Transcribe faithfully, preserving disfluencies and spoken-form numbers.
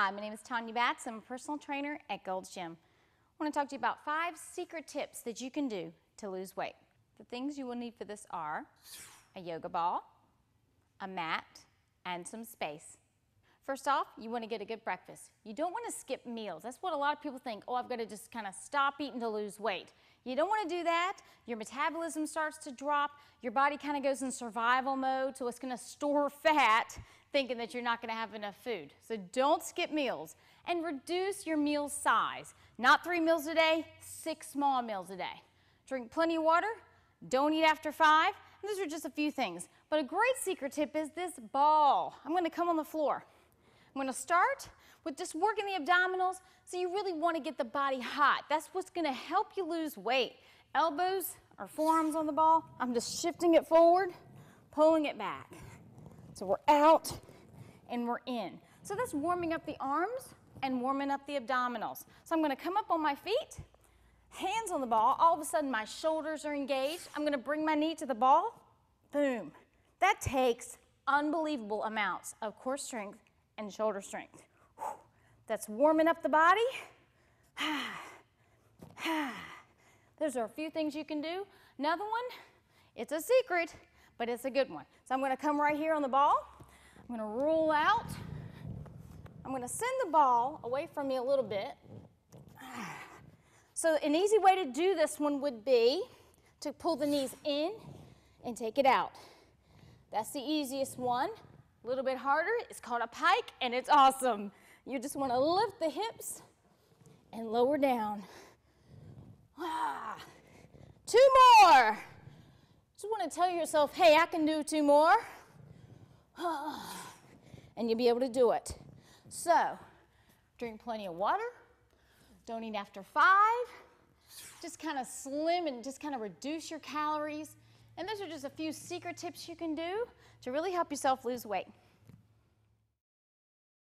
Hi, my name is Tanya Batts. I'm a personal trainer at Gold's Gym. I want to talk to you about five secret tips that you can do to lose weight. The things you will need for this are a yoga ball, a mat, and some space. First off, you want to get a good breakfast. You don't want to skip meals. That's what a lot of people think. Oh, I've got to just kind of stop eating to lose weight. You don't want to do that. Your metabolism starts to drop. Your body kind of goes in survival mode, so it's going to store fat, thinking that you're not going to have enough food. So don't skip meals. And reduce your meal size. Not three meals a day, six small meals a day. Drink plenty of water. Don't eat after five. And those are just a few things. But a great secret tip is this ball. I'm going to come on the floor. I'm going to start with just working the abdominals, so you really want to get the body hot. That's what's going to help you lose weight. Elbows or forearms on the ball. I'm just shifting it forward, pulling it back. So we're out and we're in. So that's warming up the arms and warming up the abdominals. So I'm going to come up on my feet, hands on the ball. All of a sudden my shoulders are engaged. I'm going to bring my knee to the ball. Boom. That takes unbelievable amounts of core strength and shoulder strength. Whew. That's warming up the body. Those are a few things you can do. Another one, it's a secret, but it's a good one. So I'm going to come right here on the ball. I'm going to roll out. I'm going to send the ball away from me a little bit. So an easy way to do this one would be to pull the knees in and take it out. That's the easiest one. A little bit harder, it's called a pike, and it's awesome. You just want to lift the hips and lower down. Ah, two more. Just want to tell yourself, hey, I can do two more. Ah, and you'll be able to do it. So, drink plenty of water. Don't eat after five. Just kind of slim and just kind of reduce your calories. And those are just a few secret tips you can do to really help yourself lose weight.